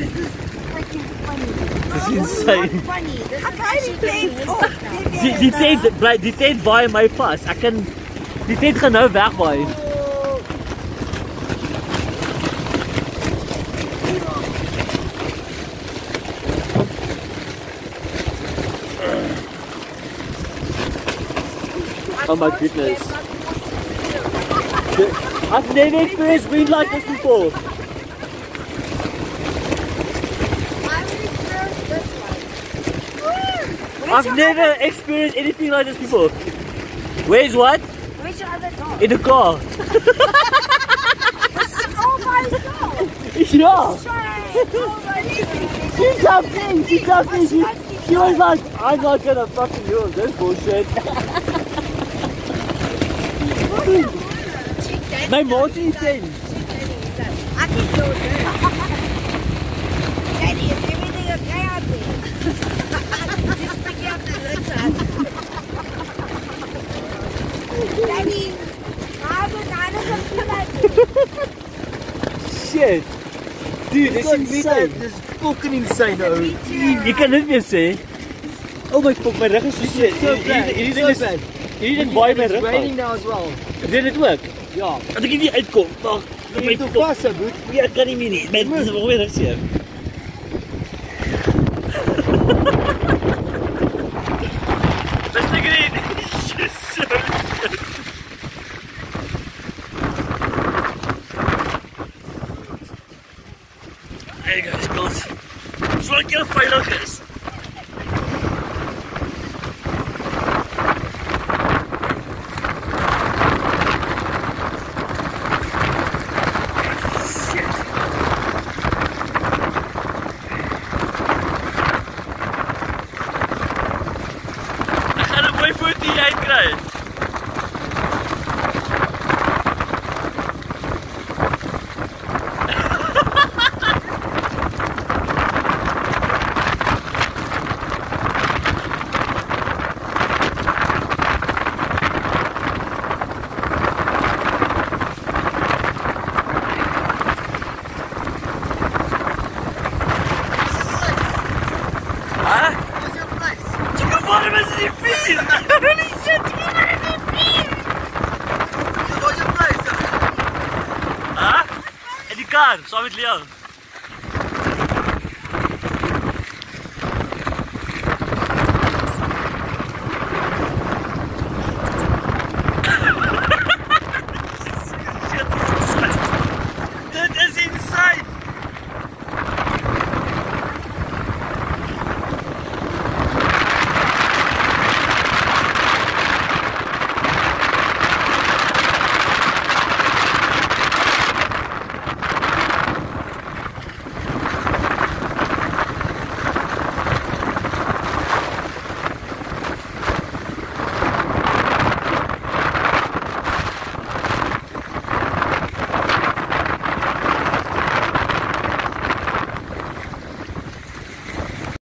This is freaking funny. This is insane. This I can't take off. Die tent waai my vast. Ek kan die tent gaan nou wegwaai. Oh my goodness. I've never experienced wind like this before. I've never experienced anything like this before. Where's what? Which other dog? In the car. This is all myself. Yeah. She jumped in. She was like, I'm not gonna fucking deal with this bullshit. My motor is in. I can go there. Daddy, is everything okay out there? Just picking up the lids out. Daddy, I have a dinosaur. Shit. Dude, this is insane. This is fucking insane though. You can live here, see? Oh my fuck, my rug is shit. So bad. Hierdie baie my rug. It's raining now as well. Did it work? Ja. As ek nie uitkom, maar my vas se boot. Ja, kan nie meer nie. My is weer seer. Dis die green. Hey guys, kos. Solank jy veilig is. Samen met Leon.